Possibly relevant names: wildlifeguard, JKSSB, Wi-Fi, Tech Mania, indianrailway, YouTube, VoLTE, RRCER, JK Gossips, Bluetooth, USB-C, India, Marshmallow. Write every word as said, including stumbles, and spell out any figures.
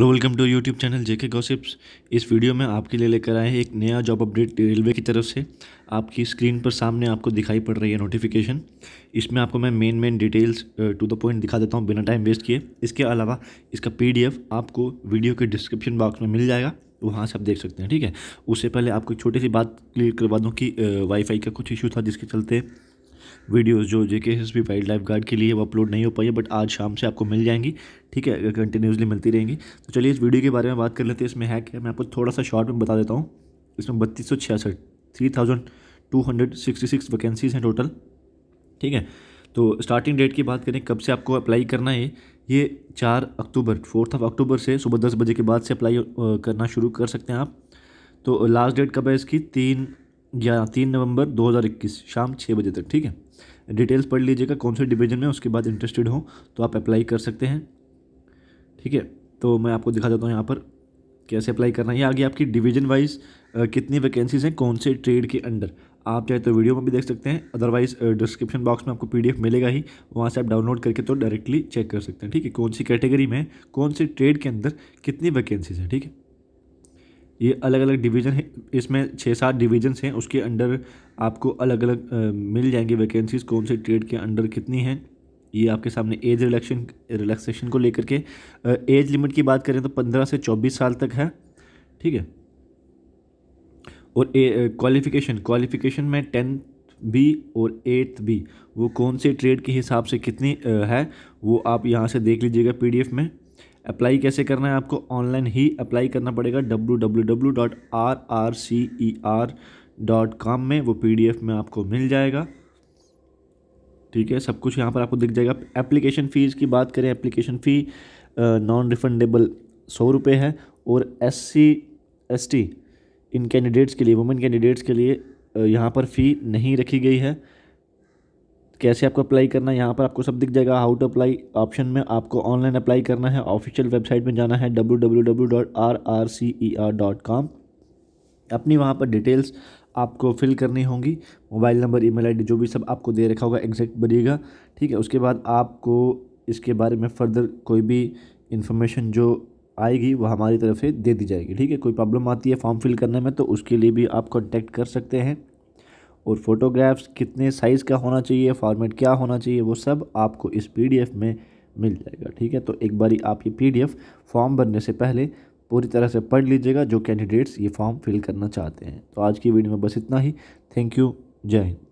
Hello welcome to YouTube channel JK Gossips. इस video में आपके लिए लेकर आए हैं एक नया जॉब अपडेट रेलवे की तरफ से। आपकी स्क्रीन पर सामने आपको दिखाई पड़ रही है नोटिफिकेशन। इसमें आपको मैं main main details to the point दिखा देता हूं बिना टाइम वेस्ट किए। इसके अलावा इसका पीडीएफ आपको वीडियो के डिस्क्रिप्शन बॉक्स में मिल जाएगा, वहाँ से आप देख सकते हैं। ठीक है, उससे पहले आपको एक छोटी सी बात क्लियर करवा दूँ कि वाईफाई का कुछ इशू था जिसके चलते वीडियोस जो JK SB wild life guard के लिए वो अपलोड नहीं हो पाई है, बट आज शाम से आपको मिल जाएंगी। ठीक है, कंटिन्यूसली मिलती रहेंगी। तो चलिए इस वीडियो के बारे में बात कर लेते हैं। इसमें हैक है, मैं आपको थोड़ा सा शॉर्ट में बता देता हूँ। इसमें बत्तीस सौ छियासठ three thousand two hundred sixty six vacancies हैं टोटल। ठीक है, तो स्टार्टिंग डेट की बात करें कब से आपको अप्लाई करना है, ये चार अक्टूबर फोर्थ ऑफ अक्टूबर से सुबह दस बजे के बाद से अप्लाई करना शुरू कर सकते हैं आप। तो लास्ट डेट कब है इसकी, तीन या तीन नवंबर दो हज़ार इक्कीस शाम छः बजे तक। ठीक है, डिटेल्स पढ़ लीजिएगा कौन से डिवीज़न में, उसके बाद इंटरेस्टेड हो तो आप अप्लाई कर सकते हैं। ठीक है, तो मैं आपको दिखा देता हूँ यहाँ पर कैसे अप्लाई करना है। ये आगे आपकी डिवीज़न वाइज कितनी वैकेंसीज़ हैं कौन से ट्रेड के अंडर, आप चाहे तो वीडियो में भी देख सकते हैं, अदरवाइज डिस्क्रिप्शन बॉक्स में आपको पीडीएफ मिलेगा ही, वहाँ से आप डाउनलोड करके तो डायरेक्टली चेक कर सकते हैं। ठीक है, कौन सी कैटेगरी में कौन से ट्रेड के अंदर कितनी वैकेंसीज़ हैं। ठीक है, ये अलग अलग डिवीज़न है, इसमें छः सात डिवीज़न्स हैं, उसके अंडर आपको अलग अलग आ, मिल जाएंगी वैकेंसीज़ कौन से ट्रेड के अंडर कितनी हैं। ये आपके सामने एज रिलैक्सेशन रिलैक्सेशन को लेकर के आ, एज लिमिट की बात करें तो पंद्रह से चौबीस साल तक है। ठीक है, और क्वालिफ़िकेशन क्वालिफ़िकेशन में टेंथ बी और एट्थ बी वो कौन से ट्रेड के हिसाब से कितनी आ, है वो आप यहाँ से देख लीजिएगा पीडीएफ में। अप्लाई कैसे करना है, आपको ऑनलाइन ही अप्लाई करना पड़ेगा W W W dot R R C E R dot com में, वो पीडीएफ में आपको मिल जाएगा। ठीक है, सब कुछ यहाँ पर आपको दिख जाएगा। एप्लीकेशन फ़ीस की बात करें, एप्लीकेशन फ़ी नॉन रिफंडेबल सौ रुपये है, और एससी एसटी इन कैंडिडेट्स के लिए, वुमेन कैंडिडेट्स के लिए यहाँ पर फ़ी नहीं रखी गई है। कैसे आपको अप्लाई करना है यहाँ पर आपको सब दिख जाएगा। हाउ टू अप्लाई ऑप्शन में आपको ऑनलाइन अप्लाई करना है, ऑफिशियल वेबसाइट में जाना है W W W dot R R C E R dot com. अपनी वहाँ पर डिटेल्स आपको फिल करनी होंगी, मोबाइल नंबर, ईमेल आईडी जो भी सब आपको दे रखा होगा एग्जैक्ट भरिएगा। ठीक है, उसके बाद आपको इसके बारे में फर्दर कोई भी इन्फॉर्मेशन जो आएगी वह हमारी तरफ से दे दी जाएगी। ठीक है, कोई प्रॉब्लम आती है फॉर्म फिल करने में तो उसके लिए भी आप कॉन्टैक्ट कर सकते हैं। और फोटोग्राफ्स कितने साइज़ का होना चाहिए, फॉर्मेट क्या होना चाहिए, वो सब आपको इस पीडीएफ में मिल जाएगा। ठीक है, तो एक बारी आप ये पीडीएफ फॉर्म भरने से पहले पूरी तरह से पढ़ लीजिएगा जो कैंडिडेट्स ये फॉर्म फिल करना चाहते हैं। तो आज की वीडियो में बस इतना ही। थैंक यू, जय हिंद।